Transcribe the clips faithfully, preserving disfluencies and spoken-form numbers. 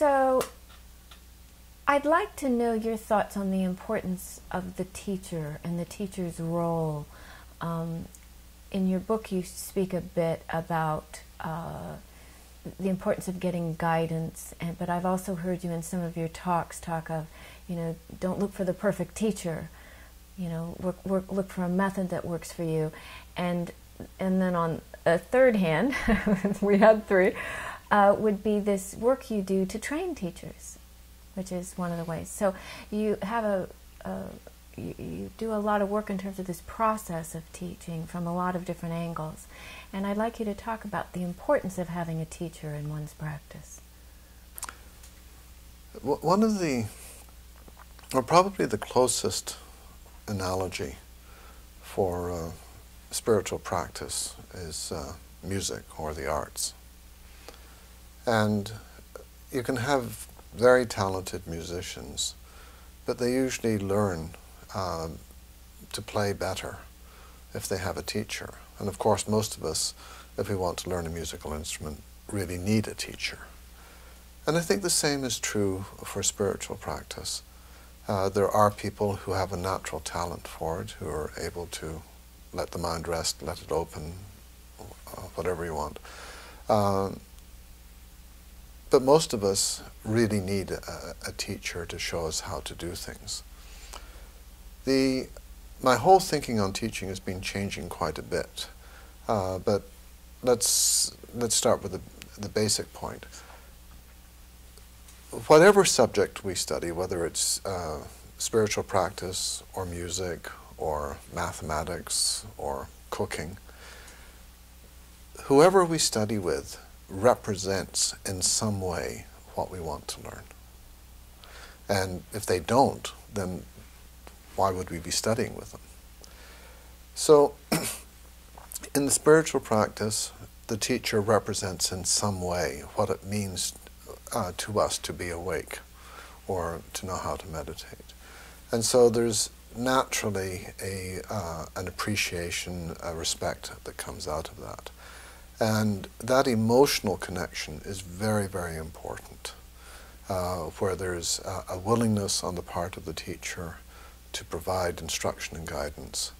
So I'd like to know your thoughts on the importance of the teacher and the teacher's role. Um, in your book, you speak a bit about uh, the importance of getting guidance, and, but I've also heard you in some of your talks talk of, you know, don't look for the perfect teacher. You know, work, work, look for a method that works for you. And, and then on a third hand, we had three, uh, would be this work you do to train teachers, which is one of the ways. So you have a, a you, you do a lot of work in terms of this process of teaching from a lot of different angles. And I'd like you to talk about the importance of having a teacher in one's practice. One of the, or probably the closest analogy for uh, spiritual practice is uh, music or the arts. And you can have very talented musicians, but they usually learn uh, to play better if they have a teacher. And of course, most of us, if we want to learn a musical instrument, really need a teacher. And I think the same is true for spiritual practice. Uh, there are people who have a natural talent for it, who are able to let the mind rest, let it open, uh, whatever you want. Uh, But most of us really need a, a teacher to show us how to do things. The, my whole thinking on teaching has been changing quite a bit. Uh, but let's, let's start with the, the basic point. Whatever subject we study, whether it's uh, spiritual practice or music or mathematics or cooking, whoever we study with represents in some way what we want to learn. And if they don't, then why would we be studying with them? So in the spiritual practice, the teacher represents in some way what it means uh, to us to be awake or to know how to meditate. And so there's naturally a, uh, an appreciation, a respect that comes out of that. And that emotional connection is very, very important, uh, where there's a, a willingness on the part of the teacher to provide instruction and guidance,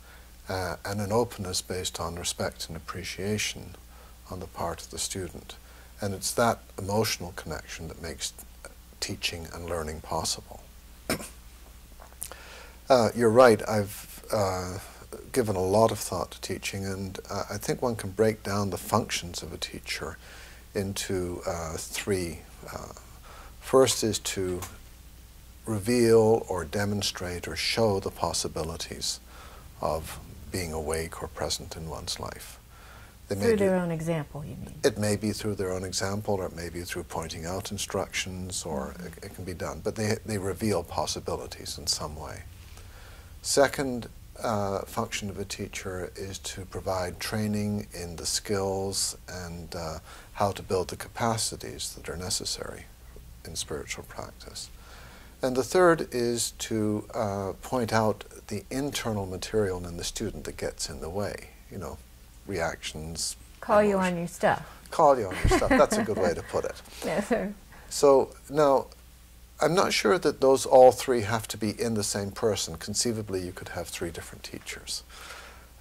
uh, and an openness based on respect and appreciation on the part of the student. And it's that emotional connection that makes teaching and learning possible. uh, you're right, I've uh, given a lot of thought to teaching, and uh, I think one can break down the functions of a teacher into uh, three. Uh, first is to reveal or demonstrate or show the possibilities of being awake or present in one's life. They through may their be, own example, you mean? It may be through their own example, or it may be through pointing out instructions, or mm-hmm. it, it can be done, but they, they reveal possibilities in some way. Second, Uh, function of a teacher is to provide training in the skills and uh, how to build the capacities that are necessary in spiritual practice. And the third is to uh, point out the internal material in the student that gets in the way, you know, reactions. Call emotions. You on your stuff. Call you on your stuff, that's a good way to put it. Yes, sir. So now, I'm not sure that those all three have to be in the same person. Conceivably, you could have three different teachers.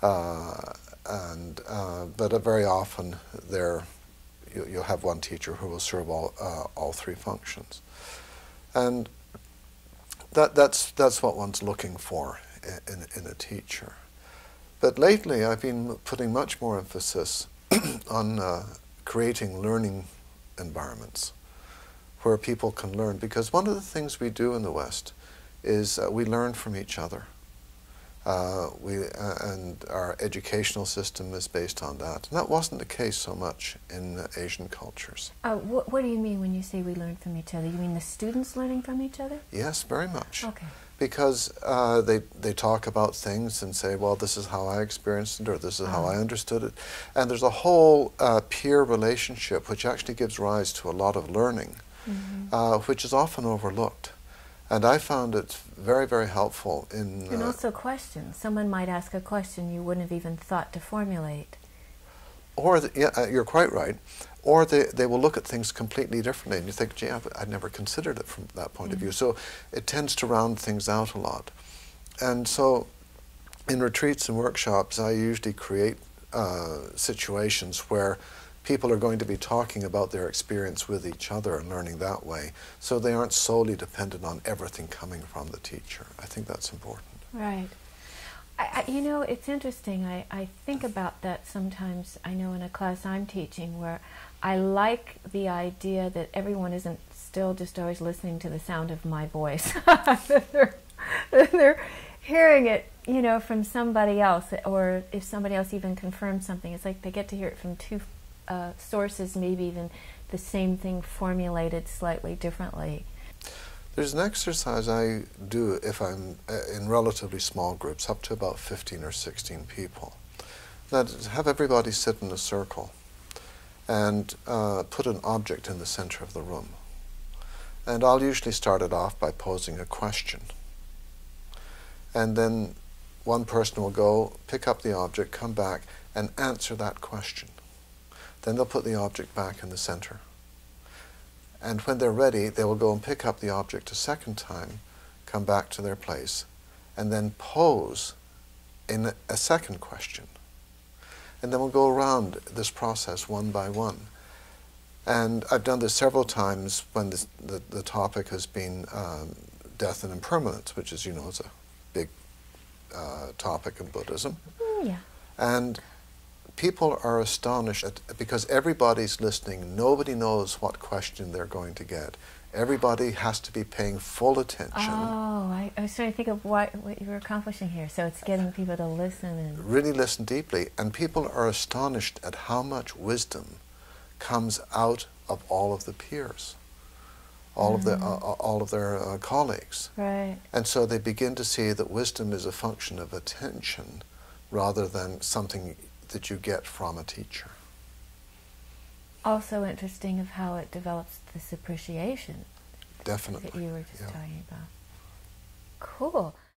Uh, and, uh, but uh, very often, there you, you'll have one teacher who will serve all, uh, all three functions. And that, that's, that's what one's looking for in, in, in a teacher. But lately, I've been putting much more emphasis on uh, creating learning environments where people can learn, because one of the things we do in the West is uh, we learn from each other. Uh, we, uh, and our educational system is based on that. And that wasn't the case so much in uh, Asian cultures. Uh, wh what do you mean when you say we learn from each other? You mean the students learning from each other? Yes, very much. Okay. Because uh, they, they talk about things and say, well, this is how I experienced it, or this is how I understood it. And there's a whole uh, peer relationship which actually gives rise to a lot of learning. Mm-hmm. uh, which is often overlooked. And I found it very, very helpful in... And uh, also questions. Someone might ask a question you wouldn't have even thought to formulate. Or, the, yeah, uh, you're quite right. or they, they will look at things completely differently, and you think, gee, I've, I'd never considered it from that point mm-hmm. of view. So it tends to round things out a lot. And so in retreats and workshops, I usually create uh, situations where people are going to be talking about their experience with each other and learning that way, so they aren't solely dependent on everything coming from the teacher. I think that's important. Right. I, I, you know, it's interesting. I, I think about that sometimes. I know in a class I'm teaching where I like the idea that everyone isn't still just always listening to the sound of my voice. they're, they're hearing it, you know, from somebody else, or if somebody else even confirms something, it's like they get to hear it from two Uh, sources, maybe even the same thing formulated slightly differently. There's an exercise I do if I'm uh, in relatively small groups, up to about fifteen or sixteen people. That is, have everybody sit in a circle and uh, put an object in the center of the room. And I'll usually start it off by posing a question. And then one person will go, pick up the object, come back, and answer that question. Then they'll put the object back in the center. And when they're ready, they will go and pick up the object a second time, come back to their place, and then pose in a second question. And then we'll go around this process one by one. And I've done this several times when this, the, the topic has been um, death and impermanence, which is, you know, it's a big uh, topic in Buddhism. Yeah. And people are astonished at, because everybody's listening. Nobody knows what question they're going to get. Everybody has to be paying full attention. Oh, I, I was trying to think of what, what you were accomplishing here. So it's getting people to listen. And really listen deeply. And people are astonished at how much wisdom comes out of all of the peers, all, mm-hmm. of, the, uh, all of their uh, colleagues. Right. And so they begin to see that wisdom is a function of attention rather than something that you get from a teacher. Also interesting of how it develops this appreciation. Definitely. That you were just yeah. talking about. Cool.